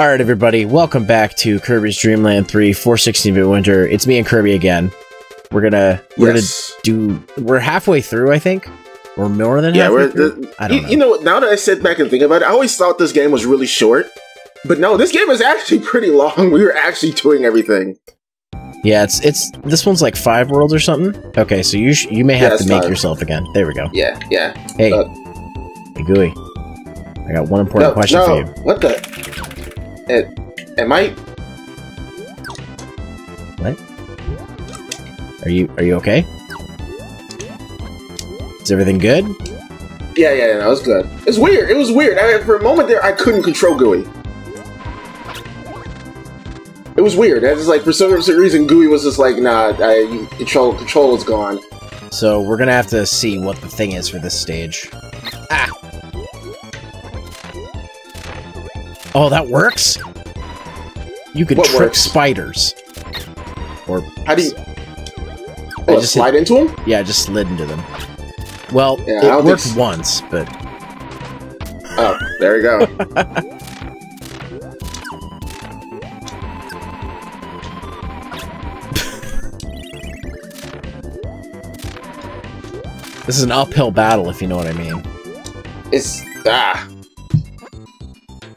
Alright everybody, welcome back to Kirby's Dream Land 3 for 16-bit Winter. It's me and Kirby again. We're halfway through, I think. Or more than halfway through? I don't know. You know, now that I sit back and think about it, I always thought this game was really short. But no, this game is actually pretty long. We were actually doing everything. Yeah, it's this one's like 5 worlds or something. Okay, so you may have to make yourself again. There we go. Yeah, yeah. Hey. Hey, Gooey. I got one important question for you. What the... What? Are you okay? Is everything good? Yeah, that was good. It's weird. It was weird. For a moment there, I couldn't control Gooey. It was weird. I was like, for some reason, Gooey was just like, nah, control is gone. So we're gonna have to see what the thing is for this stage. Ah. Oh, that works? You could trick spiders. Or... how do you... oh, slide into them? Yeah, I just slid into them. Well, it worked once, but... oh, there you go. This is an uphill battle, if you know what I mean. It's... ah...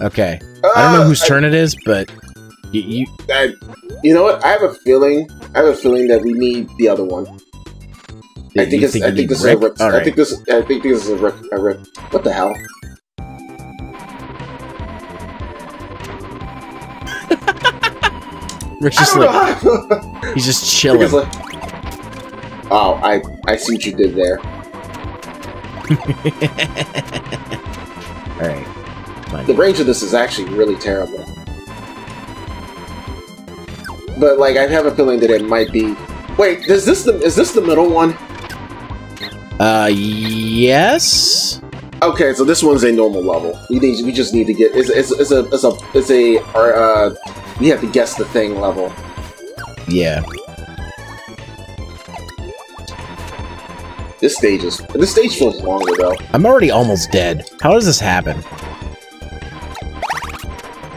okay. I don't know whose turn it is, but you know what? I have a feeling that we need the other one. I think this is a rip. What the hell? Rick's just like he's just chilling. Rick is like, oh, I see what you did there. All right. The range of this is actually really terrible. But, like, I have a feeling that it might be... wait, is this the middle one? Yes? Okay, so this one's a normal level. We just need to get... we have to guess the thing level. Yeah. This stage feels longer, though. I'm already almost dead. How does this happen?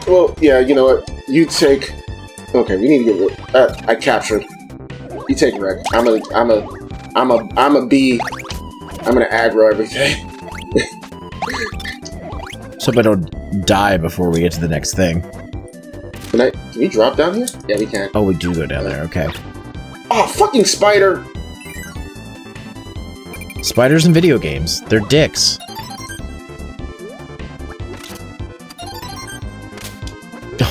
Well, yeah, you know what? You take... okay, we need to get... I captured. You take Rick. I'm gonna aggro everything. So I don't die before we get to the next thing. Can we drop down here? Yeah, we can. Oh, we do go down there, okay. Oh, fucking spider! Spiders in video games. They're dicks.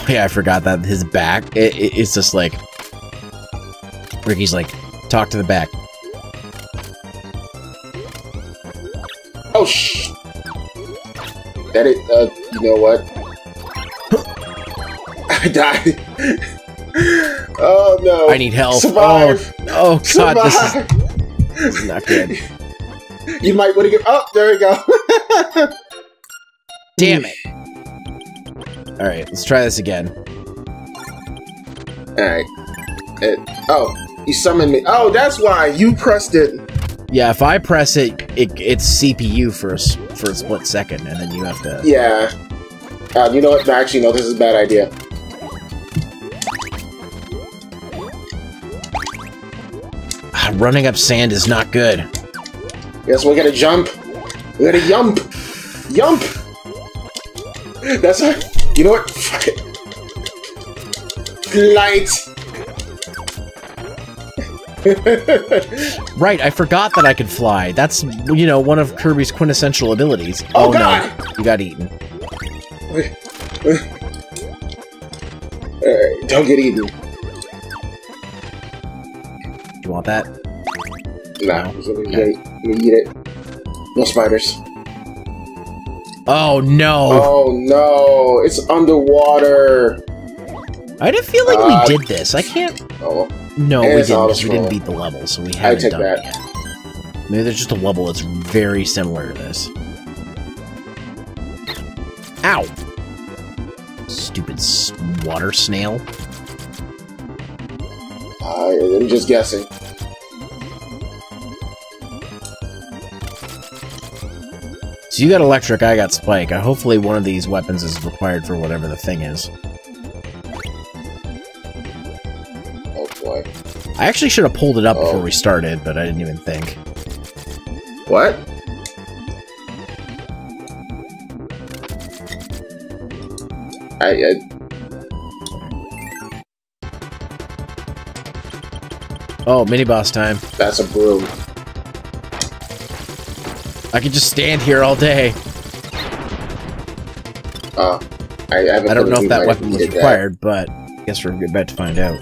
Yeah, I forgot that his back, it's just like, Ricky's like, talk to the back. Oh, shh. That is, you know what? I died. Oh, no. I need help. Survive. Oh, God, this is not good. You might want to get, oh, there we go. Damn it. Alright, let's try this again. Alright. Oh, you summoned me. Oh, that's why! You pressed it! Yeah, if I press it, it's CPU for a split second, and then you have to... yeah. You know what? Actually, no, this is a bad idea. Running up sand is not good. Yes, we gotta jump! We gotta yump! Yump! That's it. You know what? Fuck it. Light. Right, I forgot that I could fly. That's, you know, one of Kirby's quintessential abilities. Oh, God. No. You got eaten. Alright, don't get eaten. You want that? Nah, let me eat it. No spiders. Oh no! Oh no! It's underwater. I didn't feel like we did this. I can't. Oh. No, we didn't. Because we didn't beat the level, so we haven't done it yet. Maybe there's just a level that's very similar to this. Ow! Stupid water snail. I'm just guessing. So you got electric, I got spike. Hopefully one of these weapons is required for whatever the thing is. Oh boy. I actually should have pulled it up before we started, but I didn't even think. What? Oh, mini boss time. That's a broom. I could just stand here all day. I don't know if that weapon was required, but I guess we're about to find out.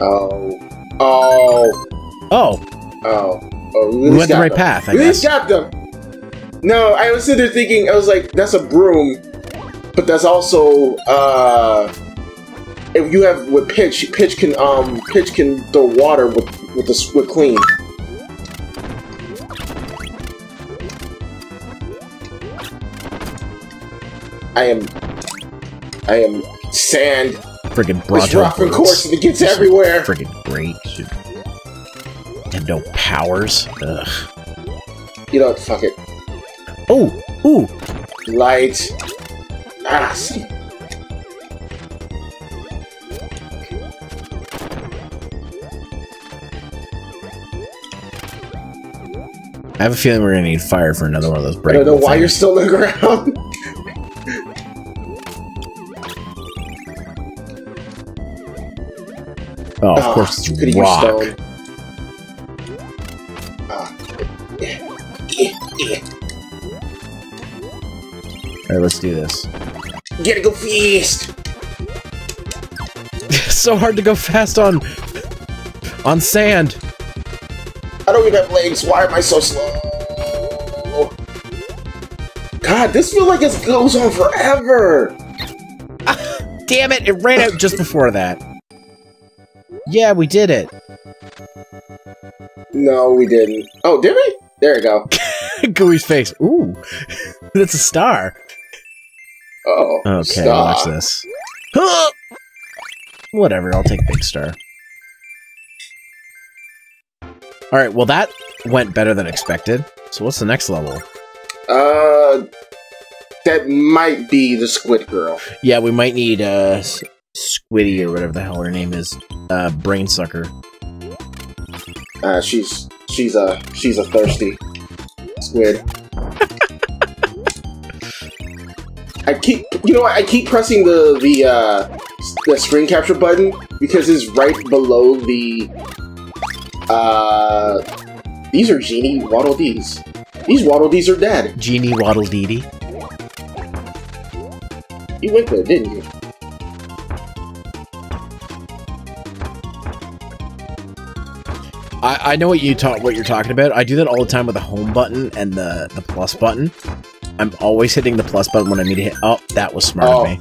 Oh. Oh. Oh. Oh. Oh. We went the right path, I guess. We just got them! No, I was sitting there thinking, I was like, that's a broom, but that's also, if you have with pitch can throw water with clean. I am sand. Friggin' broadcasting. Rock and course and it gets everywhere. Friggin' great. Nintendo powers. Ugh. You know what? Fuck it. Oh, ooh. Light. Ah, see. I have a feeling we're gonna need fire for another one of those breaks. I don't know why you're still on the ground. Oh, of course it's rock. Alright, let's do this. You gotta go fast! It's so hard to go fast on sand. I don't even have legs, why am I so slow? God, this feels like it goes on forever! Damn it, it ran out just before that. Yeah, we did it. No, we didn't. Oh, did we? There we go. Gooey's face. Ooh, that's a star. Oh, okay, star. Watch this. Whatever, I'll take big star. All right, well that went better than expected. So what's the next level? That might be the Squid Girl. Yeah, we might need Squiddy or whatever the hell her name is, brain sucker. She's a thirsty squid. I keep pressing the screen capture button because it's right below the these are Genie Waddle Dees. These Waddle Dees are dead. Genie Waddle Dee. You went there, didn't you? I know what you're talking about. I do that all the time with the home button and the plus button. I'm always hitting the plus button when I need to hit. Oh, that was smart of me.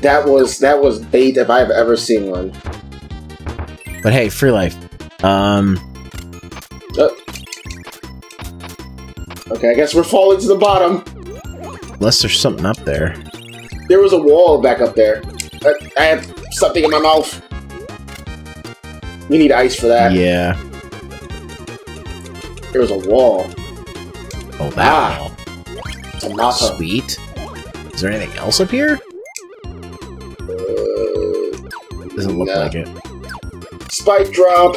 That was bait if I've ever seen one. But hey, free life. Okay, I guess we're falling to the bottom. Unless there's something up there. There was a wall back up there. I have something in my mouth. We need ice for that. Yeah. There was a wall. Oh, that wall. Sweet. Is there anything else up here? Doesn't look like it. Spike drop!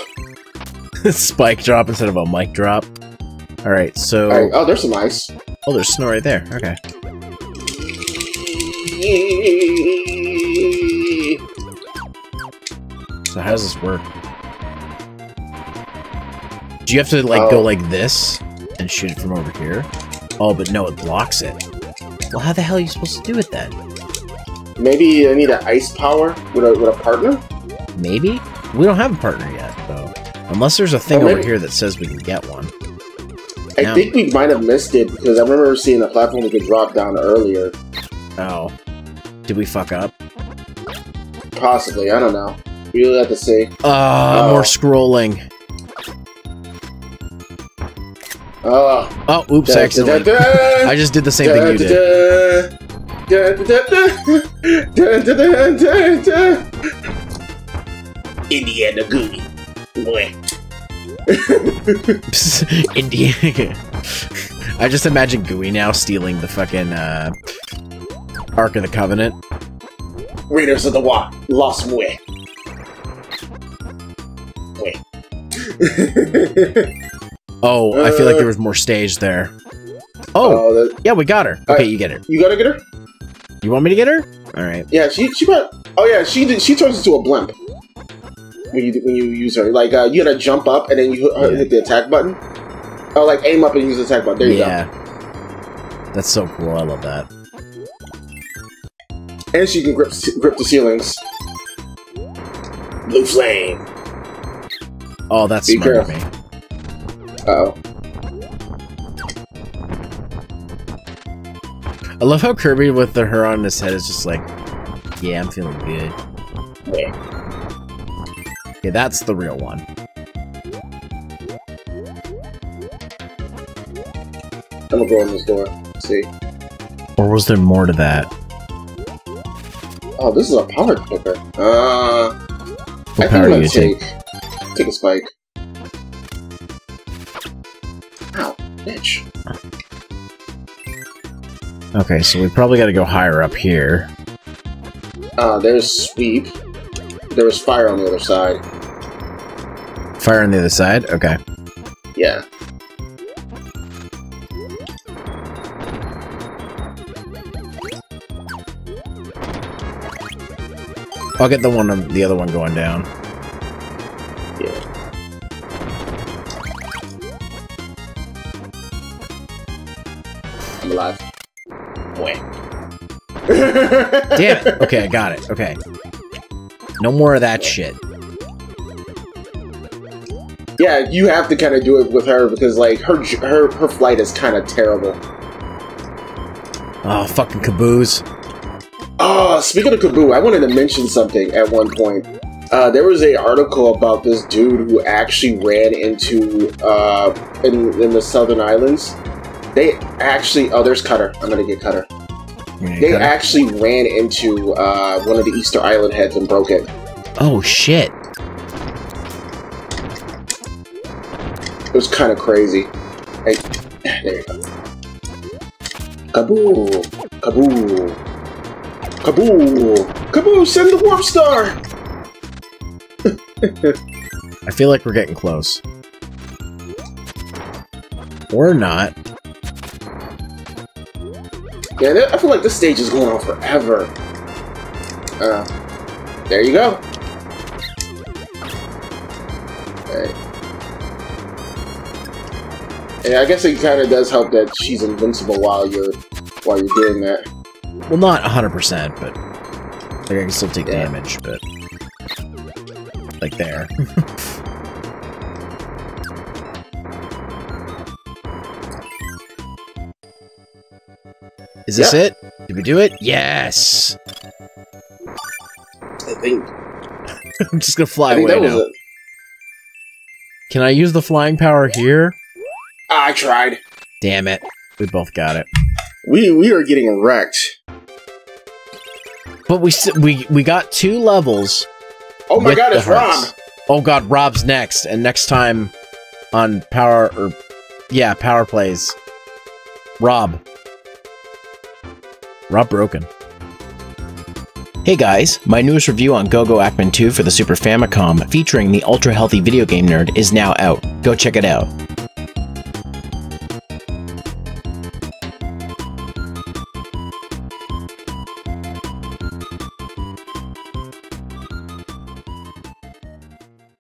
Spike drop instead of a mic drop. Alright, so... All right. Oh, there's some ice. Oh, there's snow right there. Okay. So how does this work? Do you have to, like, go like this and shoot it from over here? Oh, but no, it blocks it. Well, how the hell are you supposed to do it then? Maybe I need an ice power with a partner? Maybe? We don't have a partner yet, though. Unless there's a thing over here that says we can get one. I think we might have missed it, because I remember seeing a platform we could drop down earlier. Oh. Did we fuck up? Possibly, I don't know. We really have to see. More scrolling. Oops, I accidentally... I just did the same thing you did. Indiana Gooey. Boy. Indiana... I just imagine Gooey now stealing the fucking, Ark of the Covenant. Raiders of the Lost Ark. Wait. Oh, I feel like there was more stage there. Oh, yeah, we got her. Okay, you get her. You gotta get her? You want me to get her? All right. Yeah, she might. Oh yeah, she turns into a blimp when you use her. Like you gotta jump up and then you hit the attack button. Oh, like aim up and use the attack button. There you go. That's so cool. I love that. And she can grip the ceilings. Blue flame. Oh, that's smart of me. Uh-oh. I love how Kirby with the her on his head is just like, yeah, I'm feeling good. Yeah. Okay, that's the real one. I'm gonna go in this door. See. Or was there more to that? Oh, this is a power clicker. I think I'm gonna take a spike. Ow, bitch. Okay, so we probably gotta go higher up here. There's sweep. There was fire on the other side. Fire on the other side? Okay. Yeah. I'll get the other one going down. Yeah. I'm alive. Wait. Damn it! Okay, I got it. Okay. No more of that shit. Yeah, you have to kind of do it with her because, like, her flight is kind of terrible. Oh, fucking Caboose. Oh, speaking of Kaboo, I wanted to mention something at one point. There was an article about this dude who actually ran into, in the Southern Islands. They actually, oh, there's Cutter. I'm gonna get Cutter. They actually ran into, one of the Easter Island heads and broke it. Oh, shit. It was kind of crazy. Hey, there you go. Kaboo! Kaboo! Kaboo! Kaboo, send the Warp Star! I feel like we're getting close. Or not. Yeah, I feel like this stage is going on forever. There you go. Alright. Yeah, I guess it kind of does help that she's invincible while you're doing that. Well, not 100%, but like, I can still take damage, but like there. Is this it? Did we do it? Yes! I think... I'm just gonna fly away now. Can I use the flying power here? I tried. Damn it. We both got it. We are getting wrecked. But we got 2 levels. Oh my god, it's Rob! Oh god, Rob's next, and next time on Power Plays. Rob Broken. Hey guys, my newest review on Gogo Ackman 2 for the Super Famicom, featuring the ultra-healthy video game nerd, is now out. Go check it out.